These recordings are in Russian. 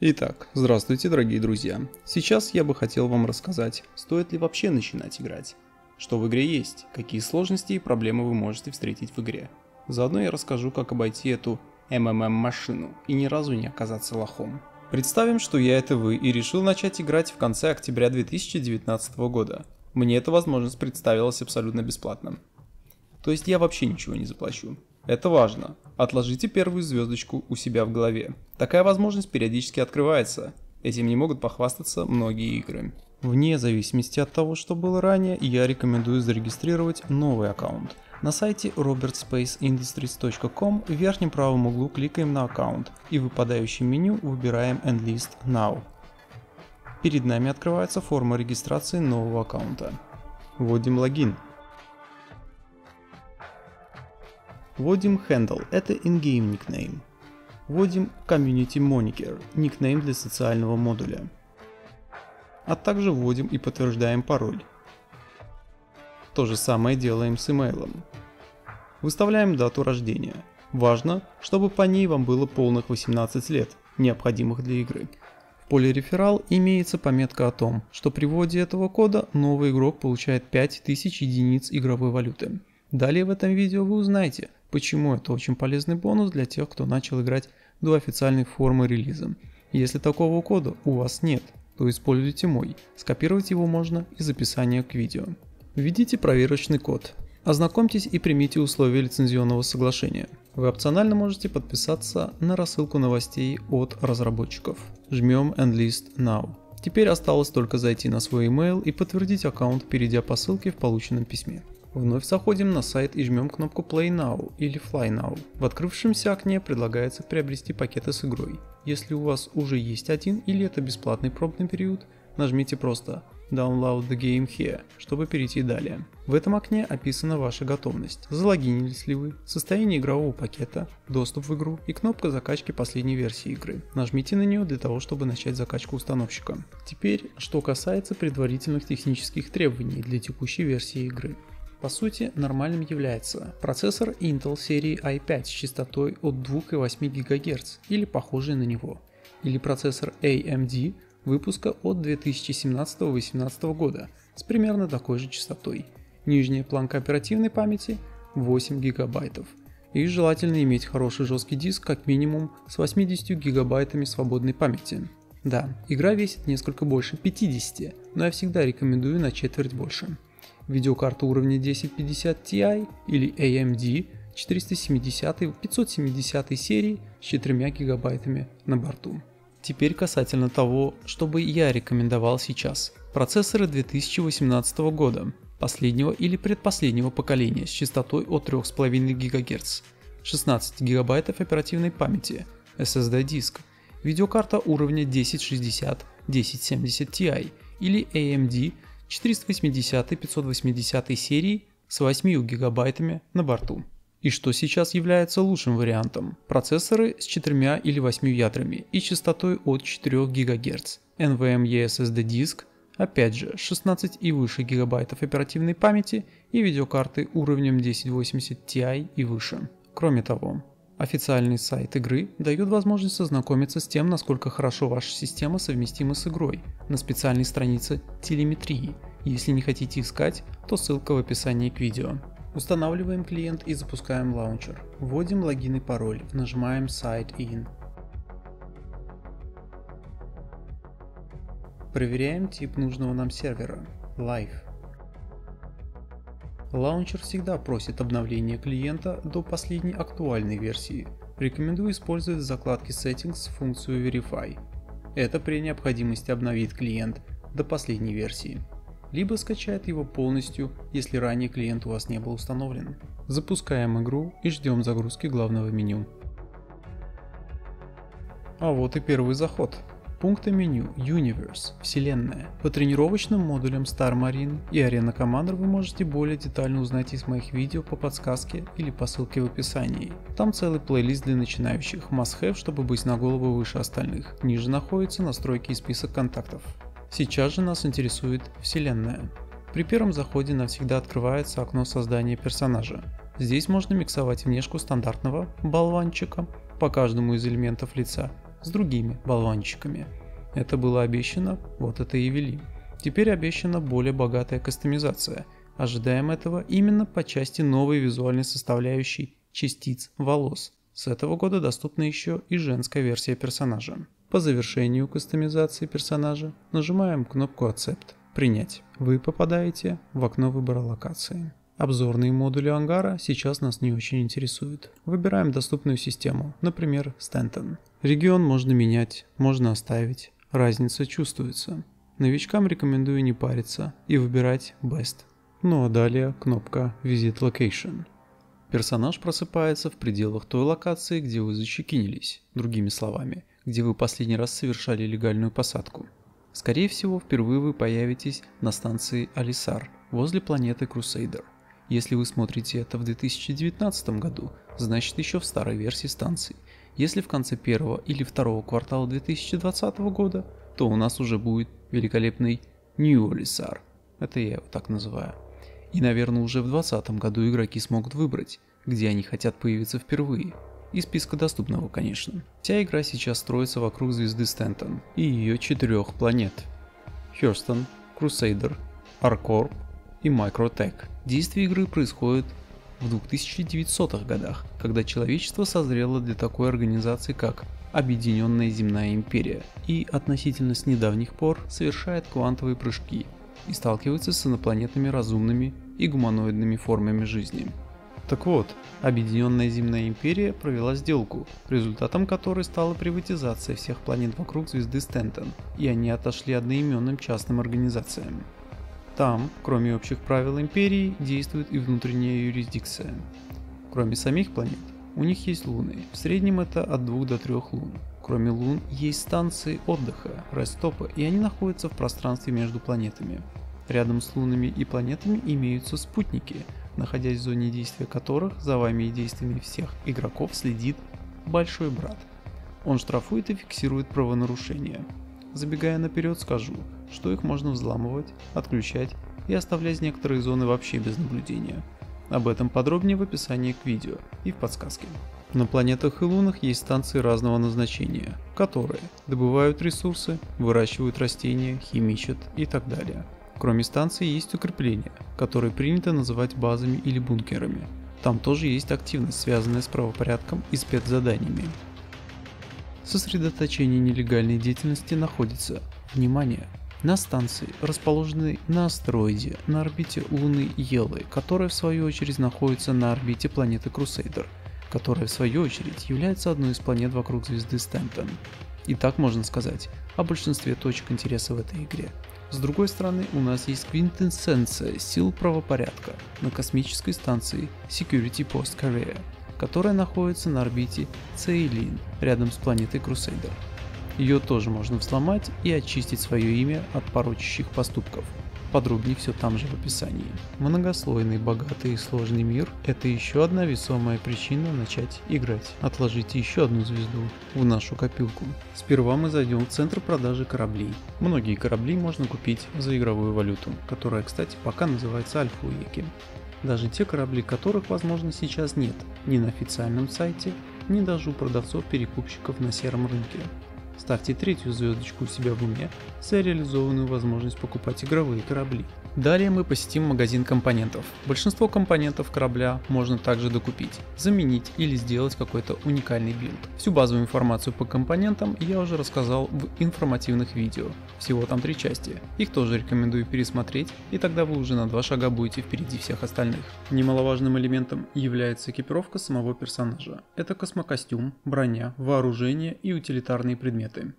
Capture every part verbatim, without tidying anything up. Итак, здравствуйте, дорогие друзья. Сейчас я бы хотел вам рассказать, стоит ли вообще начинать играть, что в игре есть, какие сложности и проблемы вы можете встретить в игре. Заодно я расскажу, как обойти эту эм эм эм-машину и ни разу не оказаться лохом. Представим, что я это вы и решил начать играть в конце октября две тысячи девятнадцатого года. Мне эта возможность представилась абсолютно бесплатно. То есть я вообще ничего не заплачу. Это важно. Отложите первую звездочку у себя в голове. Такая возможность периодически открывается. Этим не могут похвастаться многие игры. Вне зависимости от того, что было ранее, я рекомендую зарегистрировать новый аккаунт. На сайте робертс спейс индастриз точка ком в верхнем правом углу кликаем на аккаунт и в выпадающем меню выбираем Enlist Now. Перед нами открывается форма регистрации нового аккаунта. Вводим логин. Вводим handle, это in-game никнейм. Вводим community moniker, никнейм для социального модуля. А также вводим и подтверждаем пароль. То же самое делаем с имейлом. Выставляем дату рождения. Важно, чтобы по ней вам было полных восемнадцать лет, необходимых для игры. В поле реферал имеется пометка о том, что при вводе этого кода новый игрок получает пять тысяч единиц игровой валюты. Далее в этом видео вы узнаете, почему это очень полезный бонус для тех, кто начал играть до официальной формы релиза. Если такого кода у вас нет, то используйте мой. Скопировать его можно из описания к видео. Введите проверочный код, ознакомьтесь и примите условия лицензионного соглашения. Вы опционально можете подписаться на рассылку новостей от разработчиков. Жмем Enlist Now. Теперь осталось только зайти на свой email и подтвердить аккаунт, перейдя по ссылке в полученном письме. Вновь заходим на сайт и жмем кнопку Play Now или Fly Now. В открывшемся окне предлагается приобрести пакеты с игрой. Если у вас уже есть один или это бесплатный пробный период, нажмите просто Download the game here, чтобы перейти далее. В этом окне описана ваша готовность, залогинились ли вы, состояние игрового пакета, доступ в игру и кнопка закачки последней версии игры. Нажмите на нее для того, чтобы начать закачку установщика. Теперь, что касается предварительных технических требований для текущей версии игры. По сути, нормальным является процессор Intel серии ай пять с частотой от двух и восьми гигагерц или похожий на него, или процессор эй эм ди выпуска от две тысячи семнадцатого — две тысячи восемнадцатого года с примерно такой же частотой. Нижняя планка оперативной памяти восемь гигабайтов. И желательно иметь хороший жесткий диск как минимум с восьмидесятью гигабайтами свободной памяти. Да, игра весит несколько больше пятидесяти, но я всегда рекомендую на четверть больше. Видеокарта уровня тысяча пятьдесят ти ай или эй эм ди четыреста семидесятой — пятьсот семидесятой серии с четырьмя гигабайтами на борту. Теперь касательно того, что бы я рекомендовал сейчас. Процессоры две тысячи восемнадцатого года, последнего или предпоследнего поколения с частотой от трёх с половиной гигагерц, шестнадцать гигабайт оперативной памяти, эс эс ди диск, видеокарта уровня тысяча шестьдесят — тысяча семьдесят ти ай или эй эм ди четыреста восьмидесятой — пятьсот восьмидесятой серии с восьмью гигабайтами на борту. И что сейчас является лучшим вариантом? Процессоры с четырьмя или восьмью ядрами и частотой от четырёх гигагерц. NVMe эс эс ди диск, опять же шестнадцать и выше гигабайтов оперативной памяти и видеокарты уровнем тысяча восемьдесят ти ай и выше. Кроме того, официальный сайт игры дает возможность ознакомиться с тем, насколько хорошо ваша система совместима с игрой на специальной странице телеметрии. Если не хотите искать, то ссылка в описании к видео. Устанавливаем клиент и запускаем лаунчер. Вводим логин и пароль, нажимаем Sign In. Проверяем тип нужного нам сервера – Live. Лаунчер всегда просит обновления клиента до последней актуальной версии. Рекомендую использовать в закладке Settings функцию Verify. Это при необходимости обновит клиент до последней версии, либо скачает его полностью, если ранее клиент у вас не был установлен. Запускаем игру и ждем загрузки главного меню. А вот и первый заход. Пункты меню Universe – Вселенная. По тренировочным модулям Star Marine и Arena Commander вы можете более детально узнать из моих видео по подсказке или по ссылке в описании. Там целый плейлист для начинающих, must-have, чтобы быть на голову выше остальных. Ниже находятся настройки и список контактов. Сейчас же нас интересует Вселенная. При первом заходе навсегда открывается окно создания персонажа. Здесь можно миксовать внешку стандартного болванчика по каждому из элементов лица с другими болванчиками. Это было обещано, вот это и вели. Теперь обещана более богатая кастомизация. Ожидаем этого именно по части новой визуальной составляющей частиц волос. С этого года доступна еще и женская версия персонажа. По завершению кастомизации персонажа нажимаем кнопку «Accept» «Принять». Вы попадаете в окно выбора локации. Обзорные модули ангара сейчас нас не очень интересуют. Выбираем доступную систему, например, Stanton. Регион можно менять, можно оставить. Разница чувствуется. Новичкам рекомендую не париться и выбирать Best. Ну а далее кнопка Visit Location. Персонаж просыпается в пределах той локации, где вы зачекинились, другими словами, где вы последний раз совершали легальную посадку. Скорее всего, впервые вы появитесь на станции Олиссар, возле планеты Crusader. Если вы смотрите это в две тысячи девятнадцатом году, значит еще в старой версии станции. Если в конце первого или второго квартала две тысячи двадцатого года, то у нас уже будет великолепный New Olissar, это я его так называю. И, наверное, уже в две тысячи двадцатом году игроки смогут выбрать, где они хотят появиться впервые. Из списка доступного, конечно. Вся игра сейчас строится вокруг звезды Стэнтон и ее четырех планет. Herston, Crusader, ArcCorp и Microtech. Действие игры происходит в двухтысячно девятисотых годах, когда человечество созрело для такой организации, как Объединенная Земная Империя, и относительно с недавних пор совершает квантовые прыжки и сталкивается с инопланетными разумными и гуманоидными формами жизни. Так вот, Объединенная Земная Империя провела сделку, результатом которой стала приватизация всех планет вокруг звезды Стэнтон, и они отошли одноименным частным организациям. Там, кроме общих правил Империи, действует и внутренняя юрисдикция. Кроме самих планет, у них есть луны, в среднем это от двух до трех лун. Кроме лун, есть станции отдыха, рестопа, и они находятся в пространстве между планетами. Рядом с лунами и планетами имеются спутники, находясь в зоне действия которых за вами и действиями всех игроков следит Большой Брат. Он штрафует и фиксирует правонарушения. Забегая наперед, скажу, что их можно взламывать, отключать и оставлять некоторые зоны вообще без наблюдения. Об этом подробнее в описании к видео и в подсказке. На планетах и лунах есть станции разного назначения, которые добывают ресурсы, выращивают растения, химичат и так далее. Кроме станций есть укрепления, которые принято называть базами или бункерами. Там тоже есть активность, связанная с правопорядком и спецзаданиями. Сосредоточение нелегальной деятельности находится, внимание, на станции, расположенной на астероиде на орбите Луны Еллы, которая в свою очередь находится на орбите планеты Crusader, которая в свою очередь является одной из планет вокруг звезды Стэнтон. И так можно сказать о большинстве точек интереса в этой игре. С другой стороны, у нас есть квинтэссенция сил правопорядка на космической станции Security Post Korea, которая находится на орбите Целин рядом с планетой Crusader. Ее тоже можно взломать и очистить свое имя от порочащих поступков. Подробнее все там же в описании. Многослойный, богатый и сложный мир – это еще одна весомая причина начать играть. Отложите еще одну звезду в нашу копилку. Сперва мы зайдем в центр продажи кораблей. Многие корабли можно купить за игровую валюту, которая, кстати, пока называется Alpha ю и си. Даже те корабли, которых, возможно, сейчас нет ни на официальном сайте, ни даже у продавцов-перекупщиков на сером рынке. Ставьте третью звездочку у себя в уме за реализованную возможность покупать игровые корабли. Далее мы посетим магазин компонентов. Большинство компонентов корабля можно также докупить, заменить или сделать какой-то уникальный билд. Всю базовую информацию по компонентам я уже рассказал в информативных видео, всего там три части. Их тоже рекомендую пересмотреть, и тогда вы уже на два шага будете впереди всех остальных. Немаловажным элементом является экипировка самого персонажа. Это космокостюм, броня, вооружение и утилитарные предметы.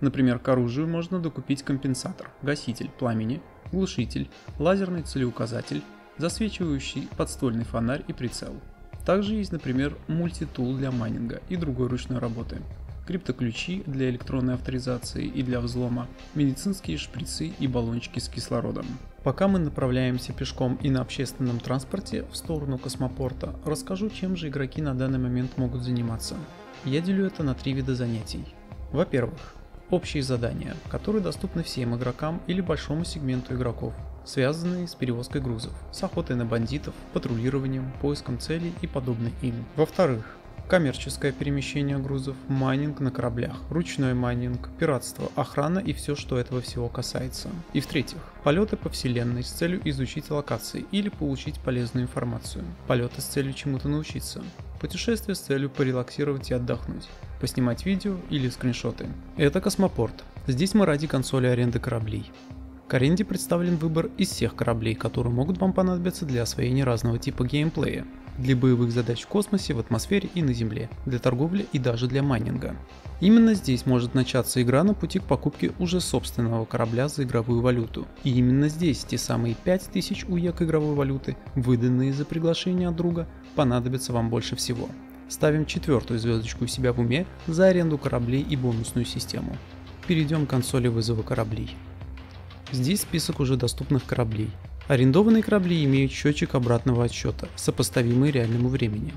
Например, к оружию можно докупить компенсатор, гаситель пламени, глушитель, лазерный целеуказатель, засвечивающий подствольный фонарь и прицел. Также есть, например, мультитул для майнинга и другой ручной работы, криптоключи для электронной авторизации и для взлома, медицинские шприцы и баллончики с кислородом. Пока мы направляемся пешком и на общественном транспорте в сторону космопорта, расскажу, чем же игроки на данный момент могут заниматься. Я делю это на три вида занятий. Во-первых, общие задания, которые доступны всем игрокам или большому сегменту игроков, связанные с перевозкой грузов, с охотой на бандитов, патрулированием, поиском целей и подобным им. Во-вторых, коммерческое перемещение грузов, майнинг на кораблях, ручной майнинг, пиратство, охрана и все, что этого всего касается. И в-третьих, полеты по вселенной с целью изучить локации или получить полезную информацию, полеты с целью чему-то научиться, путешествия с целью порелаксировать и отдохнуть, поснимать видео или скриншоты. Это космопорт. Здесь мы ради консоли аренды кораблей. К аренде представлен выбор из всех кораблей, которые могут вам понадобиться для освоения разного типа геймплея. Для боевых задач в космосе, в атмосфере и на Земле, для торговли и даже для майнинга. Именно здесь может начаться игра на пути к покупке уже собственного корабля за игровую валюту. И именно здесь те самые пять тысяч у е к игровой валюты, выданные за приглашение от друга, понадобятся вам больше всего. Ставим четвертую звездочку у себя в уме за аренду кораблей и бонусную систему. Перейдем к консоли вызова кораблей. Здесь список уже доступных кораблей. Арендованные корабли имеют счетчик обратного отсчета, сопоставимый реальному времени.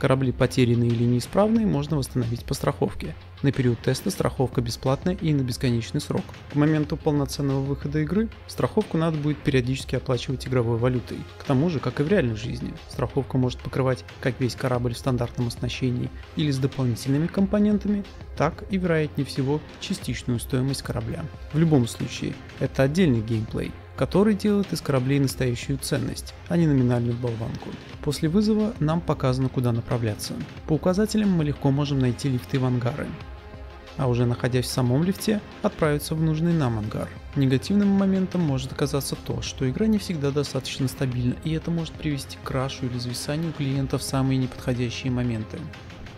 Корабли, потерянные или неисправные, можно восстановить по страховке. На период теста страховка бесплатная и на бесконечный срок. К моменту полноценного выхода игры страховку надо будет периодически оплачивать игровой валютой. К тому же, как и в реальной жизни, страховка может покрывать как весь корабль в стандартном оснащении или с дополнительными компонентами, так и, вероятнее всего, частичную стоимость корабля. В любом случае, это отдельный геймплей, который делает из кораблей настоящую ценность, а не номинальную болванку. После вызова нам показано, куда направляться. По указателям мы легко можем найти лифты в ангары, а уже находясь в самом лифте, отправиться в нужный нам ангар. Негативным моментом может оказаться то, что игра не всегда достаточно стабильна, и это может привести к крашу или зависанию клиента в самые неподходящие моменты.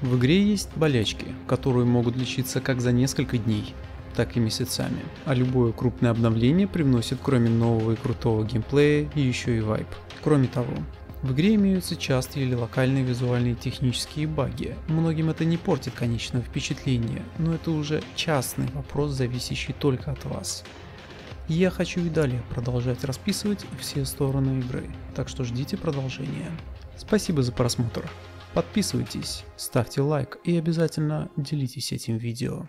В игре есть болячки, которые могут лечиться как за несколько дней, так и месяцами, а любое крупное обновление привносит кроме нового и крутого геймплея еще и вайб. Кроме того, в игре имеются частые или локальные визуальные технические баги. Многим это не портит конечного впечатления, но это уже частный вопрос, зависящий только от вас. Я хочу и далее продолжать расписывать все стороны игры, так что ждите продолжения. Спасибо за просмотр, подписывайтесь, ставьте лайк и обязательно делитесь этим видео.